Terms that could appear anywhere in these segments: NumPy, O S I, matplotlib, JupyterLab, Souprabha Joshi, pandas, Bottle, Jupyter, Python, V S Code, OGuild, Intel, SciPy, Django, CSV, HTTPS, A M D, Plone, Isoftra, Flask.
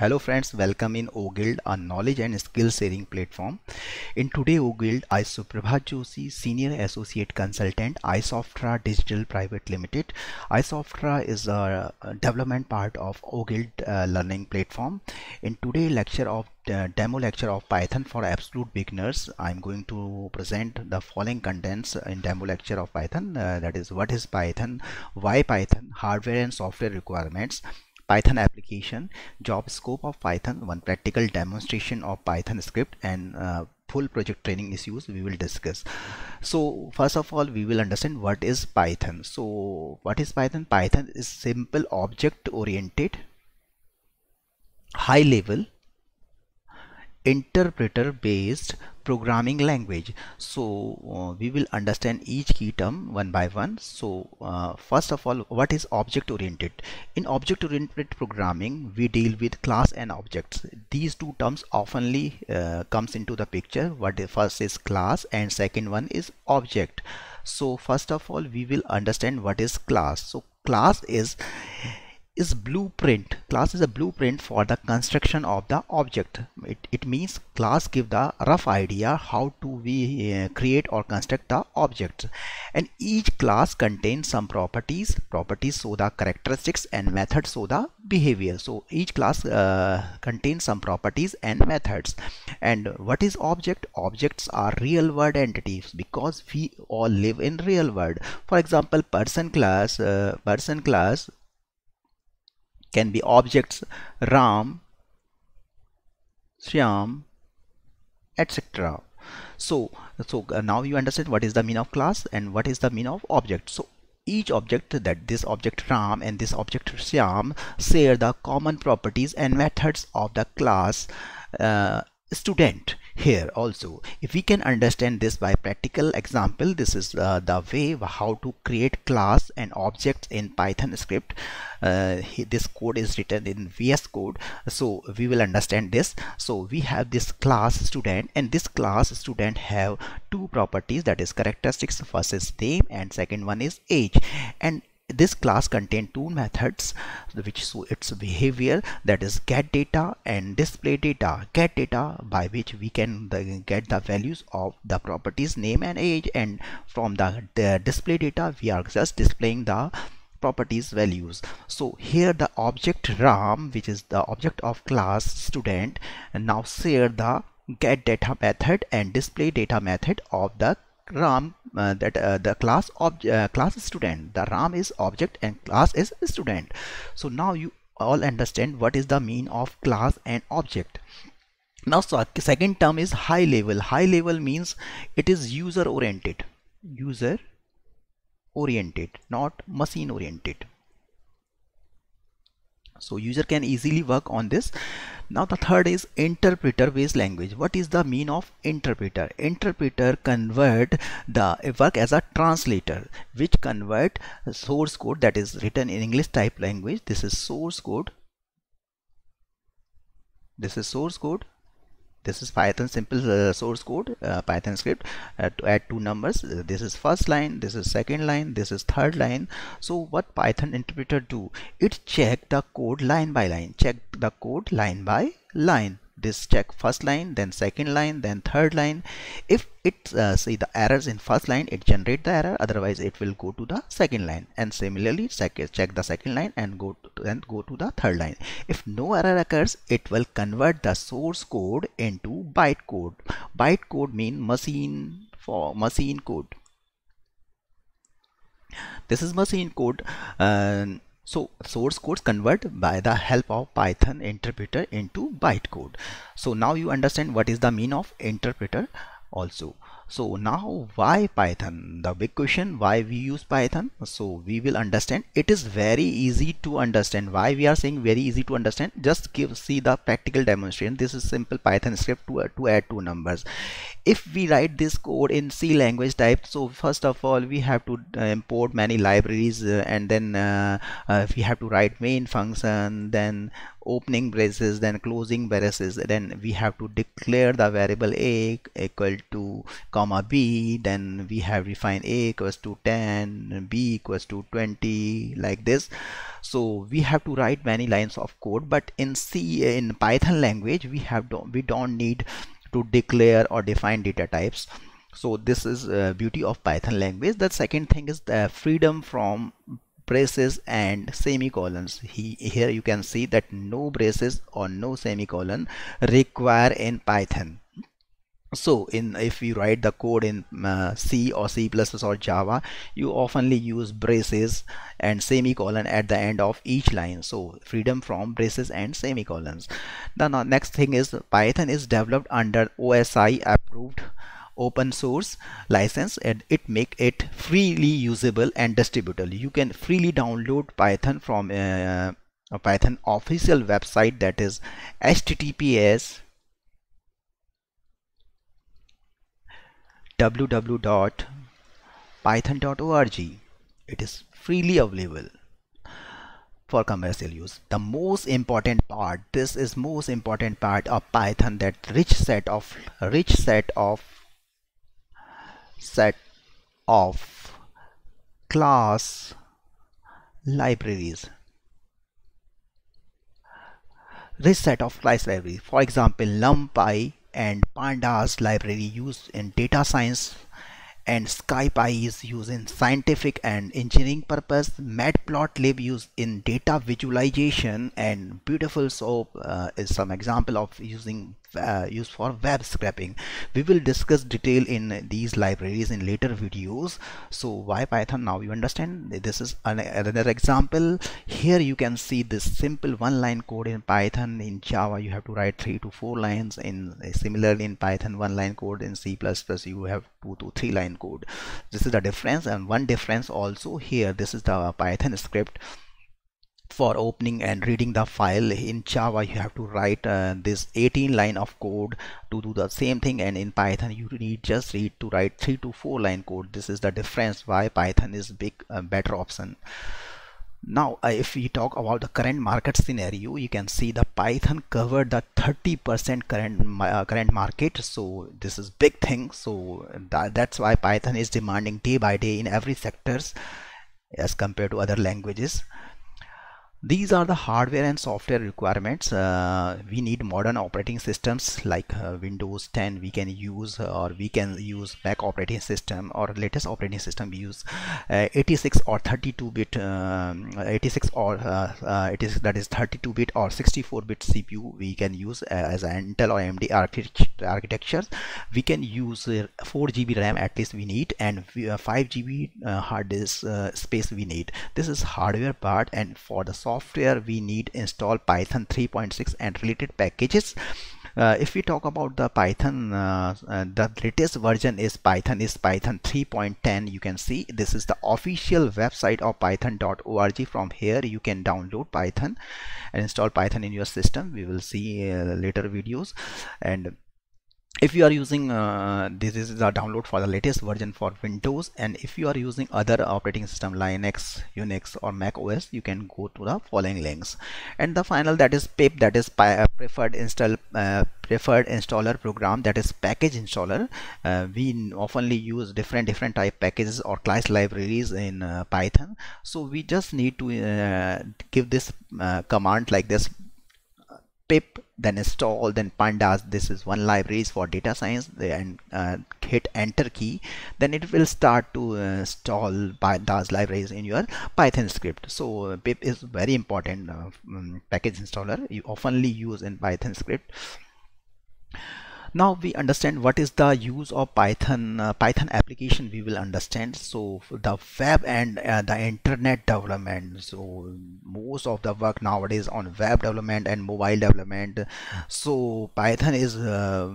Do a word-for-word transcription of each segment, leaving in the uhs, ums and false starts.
Hello friends, welcome in OGuild, a knowledge and skill sharing platform. In today OGuild, I Souprabha Joshi, Senior Associate Consultant, Isoftra Digital Private Limited. Isoftra is a development part of OGuild uh, learning platform. In today lecture of uh, demo lecture of Python for absolute beginners, I'm going to present the following contents in demo lecture of Python. Uh, that is, what is Python, why Python, hardware and software requirements, Python application, job scope of Python, one practical demonstration of Python script, and uh, full project training issues we will discuss. So first of all, we will understand what is Python. So what is Python? Python is simple object oriented, high level, interpreter based programming language. So uh, we will understand each key term one by one. So uh, first of all, what is object oriented? In object oriented programming, we deal with class and objects. These two terms oftenly uh, comes into the picture. What the first is class and second one is object. So first of all, we will understand what is class. So class is is blueprint. Class is a blueprint for the construction of the object. It, it means class give the rough idea how to we uh, create or construct the object. And each class contains some properties. Properties show the characteristics and methods show the behavior. So each class uh, contains some properties and methods. And what is object? Objects are real world entities because we all live in real world. For example, person class, uh, person class can be objects Ram, Shyam, et cetera. So, so now you understand what is the mean of class and what is the mean of object. So each object, that this object Ram and this object Shyam, share the common properties and methods of the class uh, student. Here also, if we can understand this by practical example, this is uh, the way how to create class and objects in Python script. Uh, this code is written in V S Code, so we will understand this. So we have this class student, and this class student have two properties, that is characteristics, first is name and second one is age. And this class contain two methods which show its behavior, that is get data and display data. Get data, by which we can get the values of the properties name and age, and from the, the display data we are just displaying the properties values. So here the object Ram, which is the object of class student, and now share the get data method and display data method of the Ram, uh, that uh, the class of uh, class student. The Ram is object and class is student. So now you all understand what is the mean of class and object. Now, so second term is high level. High level means it is user oriented, user oriented, not machine oriented. So user can easily work on this. Now the third is interpreter based language. What is the mean of interpreter? Interpreter convert the work as a translator, which convert source code that is written in English type language. This is source code. This is source code. This is Python simple uh, source code, uh, Python script, uh, to add two numbers. Uh, this is first line, this is second line, this is third line. So what Python interpreter do? It check the code line by line, check the code line by line. This check first line, then second line, then third line. If it uh, see the errors in first line, it generate the error, otherwise it will go to the second line. And similarly, check the second line and go to, and go to the third line. If no error occurs, it will convert the source code into bytecode. Bytecode mean machine for machine code. This is machine code. Uh, So source codes convert by the help of Python interpreter into bytecode. So now you understand what is the mean of interpreter also. So now why Python? The big question, why we use Python? So we will understand. It is very easy to understand. Why we are saying very easy to understand? Just give see the practical demonstration. This is simple Python script to, uh, to add two numbers. If we write this code in C language type, so first of all we have to uh, import many libraries, uh, and then uh, uh, we have to write main function, then opening braces, then closing braces, then we have to declare the variable a equal to comma b, then we have defined a equals to ten, b equals to twenty, like this. So we have to write many lines of code, but in C, in Python language, we have don't, we don't need to declare or define data types. So this is uh, beauty of Python language. The second thing is the freedom from braces and semicolons. He, here you can see that no braces or no semicolon require in Python. So in if you write the code in uh, C or C plus plus or Java, you oftenly use braces and semicolon at the end of each line. So freedom from braces and semicolons. The next thing is Python is developed under O S I approved open source license, and it make it freely usable and distributable. You can freely download Python from uh, a Python official website, that is h t t p s w w w dot python dot org. It is freely available for commercial use. The most important part, this is most important part of Python, that rich set of rich set of set of class libraries, rich set of class libraries. For example, NumPy and pandas library used in data science, and SciPy is used in scientific and engineering purpose. Matplotlib used in data visualization, and Beautiful Soap uh, is some example of using uh, used for web scraping. We will discuss detail in these libraries in later videos. So why Python? Now you understand. This is an, another example. Here you can see this simple one-line code in Python. In Java you have to write three to four lines. In similarly in Python, one-line code. In C plus plus you have two to three line code. This is the difference. And one difference also here, this is the Python script for opening and reading the file. In Java you have to write uh, this eighteen line of code to do the same thing, and in Python you need just read to write three to four line code. This is the difference why Python is big uh, better option. Now uh, if we talk about the current market scenario, you can see the Python covered the thirty percent current uh, current market. So this is big thing. So th that's why Python is demanding day by day in every sectors as compared to other languages. These are the hardware and software requirements. Uh, we need modern operating systems like uh, Windows ten we can use, or we can use Mac operating system or latest operating system. We use uh, eighty-six or thirty-two bit um, eighty-six or uh, uh, eighty-six, that is thirty-two bit or sixty-four bit C P U. We can use uh, as an Intel or A M D architecture. We can use uh, four G B RAM at least we need, and five G B uh, hard disk uh, space we need. This is hardware part. And for the software software we need install Python three point six and related packages. Uh, if we talk about the Python, uh, uh, the latest version is Python is Python three point ten. You can see this is the official website of python dot org. From here you can download Python and install Python in your system. We will see uh, later videos. And if you are using uh, this is the download for the latest version for Windows, and if you are using other operating system Linux, Unix or Mac O S, you can go to the following links. And the final, that is pip, that is preferred install uh, preferred installer program, that is package installer. Uh, we oftenly use different different type packages or class libraries in uh, Python. So we just need to uh, give this uh, command like this: pip, then install, then pandas. This is one library for data science, and uh, hit enter key, then it will start to uh, install pandas libraries in your Python script. So pip is very important uh, package installer you oftenly use in Python script. Now we understand what is the use of Python uh, Python application. We will understand. So the web and uh, the internet development. So most of the work nowadays on web development and mobile development. So Python is uh,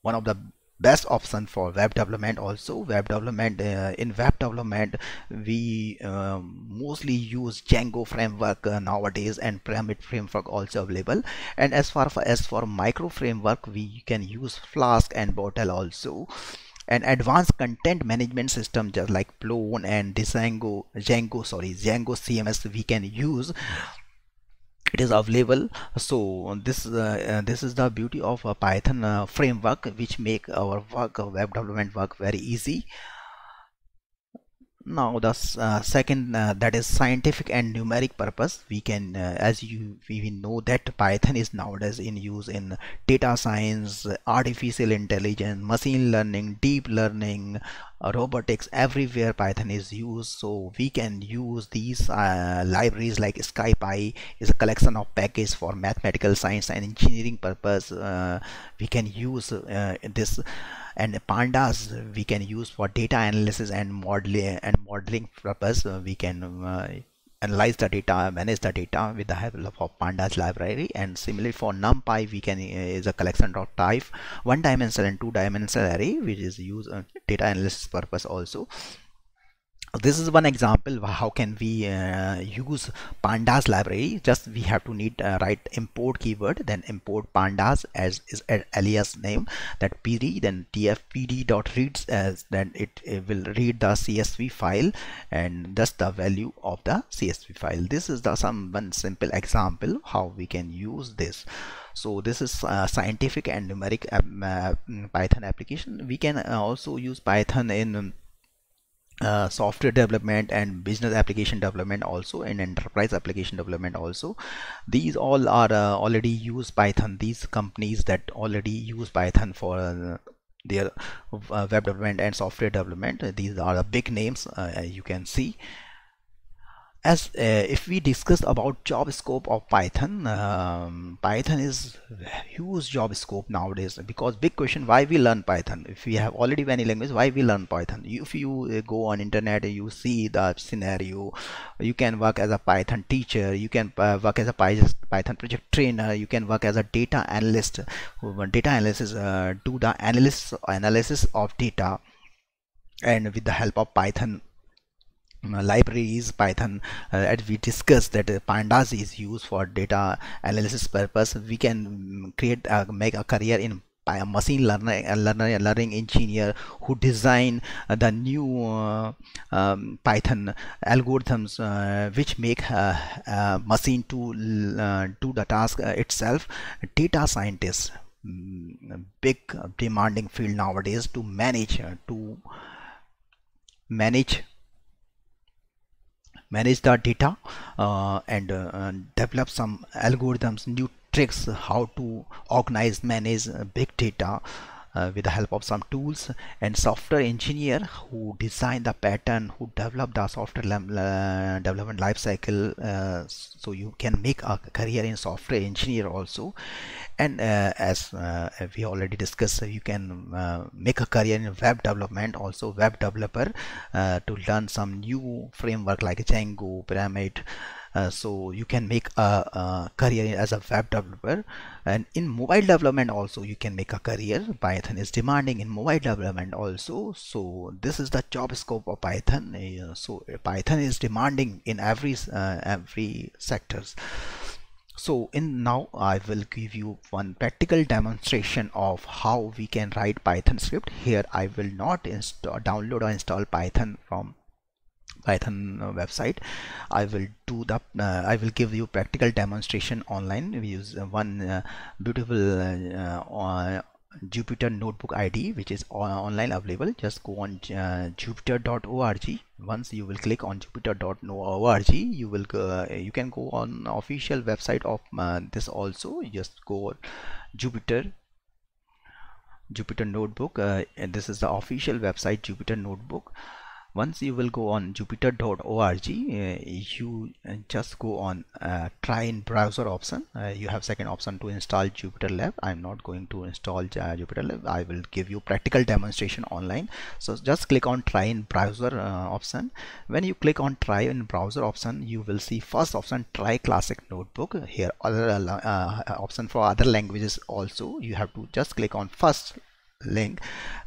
one of the best option for web development. Also web development, uh, in web development we uh, mostly use Django framework uh, nowadays, and Pyramid framework also available. And as far for, as for micro framework, we can use Flask and Bottle also. And advanced content management system, just like Plone and Django Django sorry Django C M S we can use. it is available. So this uh, this is the beauty of a Python uh, framework, which make our work, our web development work, very easy. Now the uh, second, uh, that is scientific and numeric purpose. We can, uh, as you we know that Python is nowadays in use in data science, artificial intelligence, machine learning, deep learning, uh, robotics. Everywhere Python is used, so we can use these uh, libraries like SciPy is a collection of packages for mathematical science and engineering purpose. Uh, we can use uh, this. And pandas we can use for data analysis and modeling and modeling purpose. We can uh, analyze the data, manage the data with the help of pandas library. And similarly for NumPy, we can uh, is a collection of type one dimensional and two dimensional array, which is used uh, data analysis purpose also. This is one example how can we uh, use pandas library. Just we have to need uh, write import keyword, then import pandas as is an alias name, that pd, then tfpd.reads, as then it, it will read the C S V file and that's the value of the C S V file. This is the some one simple example how we can use this. So this is uh, scientific and numeric um, uh, Python application. We can also use Python in um, Uh, software development and business application development also, and enterprise application development also. These all are uh, already use Python. These companies that already use Python for uh, their uh, web development and software development, these are the big names uh, you can see. As uh, if we discuss about job scope of Python, um, Python is huge job scope nowadays, because big question, why we learn Python? If we have already many languages, why we learn Python? If you go on internet, you see the scenario. You can work as a Python teacher, you can uh, work as a Python project trainer, you can work as a data analyst. Data analysis, uh, do the analysis, analysis of data, and with the help of Python libraries, Python, uh, as we discussed that uh, pandas is used for data analysis purpose. We can create uh, make a career in by a machine learner, a learner, learning engineer who design uh, the new uh, um, Python algorithms, uh, which make uh, uh, machine to uh, do the task uh, itself. Data scientists, um, big uh, demanding field nowadays, to manage uh, to manage manage the data uh, and uh, develop some algorithms, new tricks how to organize, manage big data uh, with the help of some tools. And software engineer who design the pattern, who develop the software uh, development life cycle. Uh, so you can make a career in software engineer also. And uh, as uh, we already discussed, you can uh, make a career in web development also, web developer, uh, to learn some new framework like Django, Pyramid. Uh, so you can make a, a career as a web developer. And in mobile development also you can make a career. Python is demanding in mobile development also. So this is the job scope of Python. Uh, so Python is demanding in every uh, every sectors. So in now I will give you one practical demonstration of how we can write Python script. Here I will not install, download or install Python from Python website. I will do the uh, I will give you practical demonstration online. We use one uh, beautiful uh, uh, Jupyter notebook I D, which is online available. Just go on uh, jupyter dot org. Once you will click on jupyter dot org, you will uh, you can go on official website of uh, this also. Just go Jupyter Jupyter notebook, uh, and this is the official website, Jupyter notebook. Once you will go on jupyter dot org, uh, you just go on uh, try in browser option. Uh, you have second option to install JupyterLab. I'm not going to install uh, JupyterLab. I will give you practical demonstration online. So just click on try in browser uh, option. When you click on try in browser option, you will see first option, try classic notebook. Here other uh, option for other languages also. You have to just click on first link,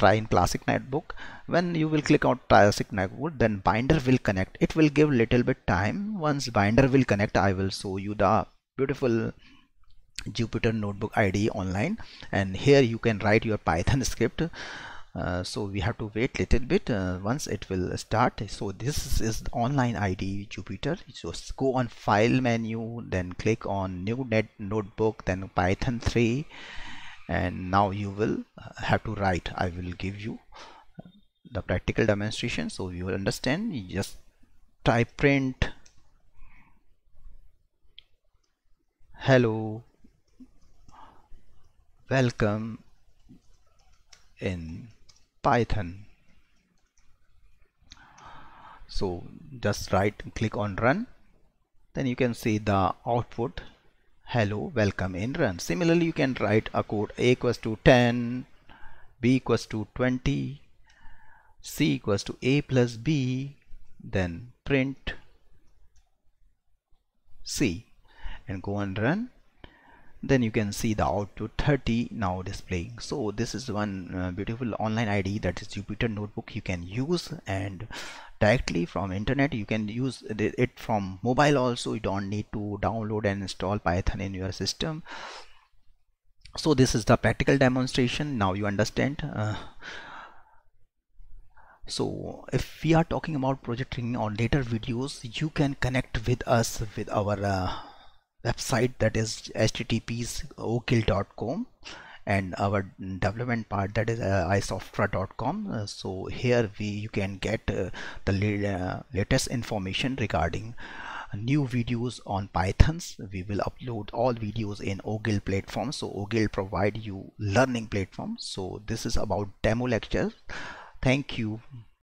try in classic notebook. When you will click on classic notebook, then binder will connect. It will give little bit time. Once binder will connect, I will show you the beautiful Jupyter notebook I D online. And here you can write your Python script. uh, so we have to wait little bit. Uh, once it will start. So this is the online I D E Jupyter. So go on file menu, then click on new net notebook, then Python three, and now you will have to write. I will give you the practical demonstration so you will understand. You just type print hello welcome in Python. So just right click on run, then you can see the output hello welcome in run. Similarly you can write a code a equals to ten, b equals to twenty, c equals to a plus b, then print c and go and run. Then you can see the output thirty now displaying. So this is one uh, beautiful online I D E, that is Jupyter Notebook. You can use and directly from internet. You can use it from mobile also. You don't need to download and install Python in your system. So this is the practical demonstration. Now you understand. Uh, So if we are talking about project training on later videos, you can connect with us with our uh, website, that is H T T P S O guild dot com, and our development part, that is uh, Isoftra dot com. Uh, so here we you can get uh, the la uh, latest information regarding new videos on Pythons. We will upload all videos in OGuild platform. So OGuild provide you learning platform. So this is about demo lecture. Thank you.